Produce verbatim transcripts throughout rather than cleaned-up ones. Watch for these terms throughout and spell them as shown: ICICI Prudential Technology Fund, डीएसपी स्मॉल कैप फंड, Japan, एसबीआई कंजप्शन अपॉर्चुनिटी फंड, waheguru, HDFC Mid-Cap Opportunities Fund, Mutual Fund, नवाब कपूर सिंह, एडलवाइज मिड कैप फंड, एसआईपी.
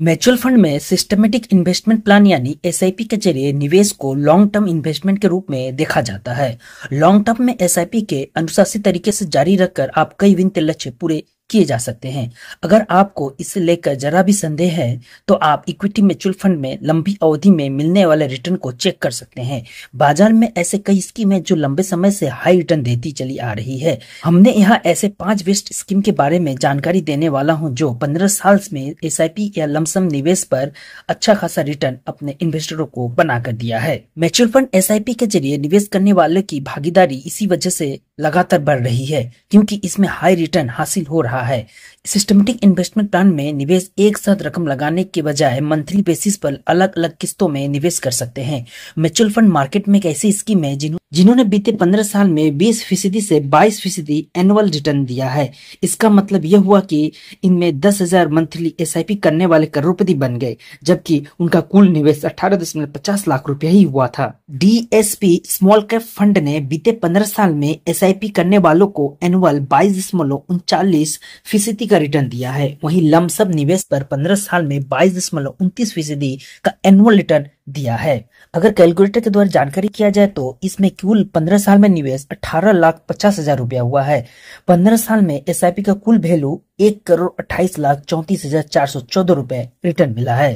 Mutual fund में systematic investment plan यानी एसआईपी के जरिए निवेश को लॉन्ग टर्म इन्वेस्टमेंट के रूप में देखा जाता है। लॉन्ग टर्म में एसआईपी के अनुशासित तरीके से जारी रखकर आप कई विभिन्न लक्ष्य पूरे किए जा सकते हैं। अगर आपको इसे लेकर जरा भी संदेह है तो आप इक्विटी म्यूचुअल फंड में लंबी अवधि में मिलने वाले रिटर्न को चेक कर सकते हैं। बाजार में ऐसे कई स्कीम है जो लंबे समय से हाई रिटर्न देती चली आ रही है। हमने यहाँ ऐसे पांच बेस्ट स्कीम के बारे में जानकारी देने वाला हूँ जो पंद्रह साल में एस आई पी या लमसम निवेश पर अच्छा खासा रिटर्न अपने इन्वेस्टरों को बना कर दिया है। Mutual fund S I P के जरिए निवेश करने वालों की भागीदारी इसी वजह से लगातार बढ़ रही है क्योंकि इसमें हाई रिटर्न हासिल हो रहा है। सिस्टमेटिक इन्वेस्टमेंट प्लान में निवेश एक साथ रकम लगाने के बजाय मंथली बेसिस पर अलग अलग किस्तों में निवेश कर सकते हैं। म्यूचुअल फंड मार्केट में एक ऐसी स्कीम है जिन्होंने जिन्होंने बीते पंद्रह साल में बीस फीसदी से बाईस फीसदी एनुअल रिटर्न दिया है। इसका मतलब यह हुआ कि इनमें दस हज़ार मंथली एसआईपी करने वाले करोड़पति बन गए, जबकि उनका कुल निवेश अठारह दशमलव पचास लाख रुपया ही हुआ था। डीएसपी स्मॉल कैप फंड ने बीते पंद्रह साल में एसआईपी करने वालों को एनुअल बाईस दशमलव उनचालीस फीसदी का रिटर्न दिया है। वहीं लमसम निवेश पर पंद्रह साल में बाईस दशमलव उनतीस फीसदी का एनुअल रिटर्न दिया है। अगर कैलकुलेटर के द्वारा जानकारी किया जाए तो इसमें कुल पंद्रह साल में निवेश अठारह लाख पचास हजार रूपया हुआ है। पंद्रह साल में एसआईपी का कुल वैल्यू एक करोड़ अट्ठाईस लाख चौंतीस हजार चार सौ चौदह रूपए रिटर्न मिला है।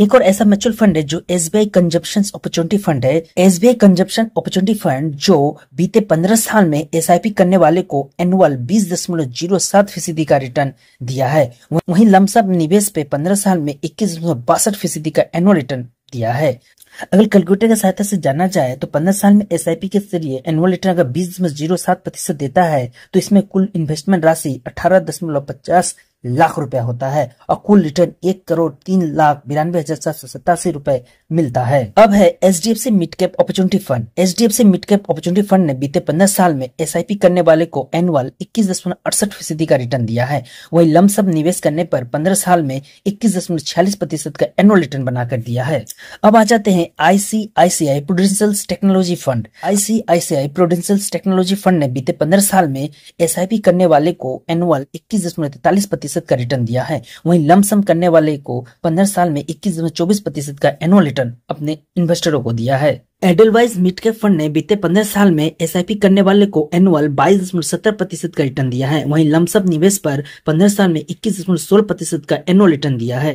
एक और ऐसा म्यूचुअल फंड है जो एसबीआई कंजप्शन अपॉर्चुनिटी फंड है। एसबीआई कंजप्शन अपॉर्चुनिटी फंड जो बीते पंद्रह साल में एसआईपी करने वाले को एनुअल बीस दशमलव जीरो सात फीसदी का रिटर्न दिया है। वहीं लमसम निवेश पे पंद्रह साल में इक्कीस दशमलव बासठ फीसदी का एनुअल रिटर्न दिया है। अगर कैलकुलेटर की सहायता से जाना जाए तो पंद्रह साल में एसआईपी के जरिए एनुअल रिटर्न अगर बीस दशमलव जीरो सात प्रतिशत देता है तो इसमें कुल इन्वेस्टमेंट राशि अठारह दशमलव पचास लाख रुपया होता है और कुल रिटर्न एक करोड़ तीन लाख बिरानवे हजार सात सौ सतासी रूपए मिलता है। अब है HDFC mid cap opportunity fund. HDFC mid cap opportunity fund ने बीते पंद्रह साल में एसआईपी करने वाले को एनुअल इक्कीस दशमलव अड़सठ फीसदी का रिटर्न दिया है। वही लमसम निवेश करने पर पंद्रह साल में इक्कीस दशमलव छियालीस प्रतिशत का एनुअल रिटर्न बनाकर दिया है। अब आ जाते हैं ICICI Prudential technology fund. ICICI Prudential technology fund ने बीते पंद्रह साल में एसआईपी करने वाले को एनुअल इक्कीस दशमलव तैतालीस प्रतिशत का रिटर्न दिया है। वहीं लमसम करने वाले को पंद्रह साल में इक्कीस दशमलव चौबीस प्रतिशत का एनुअल रिटर्न अपने इन्वेस्टरों को दिया है। एडलवाइज मिड कैप फंड ने बीते पंद्रह साल में एसआईपी करने वाले को एनुअल बाईस दशमलव सत्तर प्रतिशत का रिटर्न दिया है। वहीं लमसम निवेश पर पंद्रह साल में इक्कीस दशमलव सोलह प्रतिशत का एनुअल रिटर्न दिया है।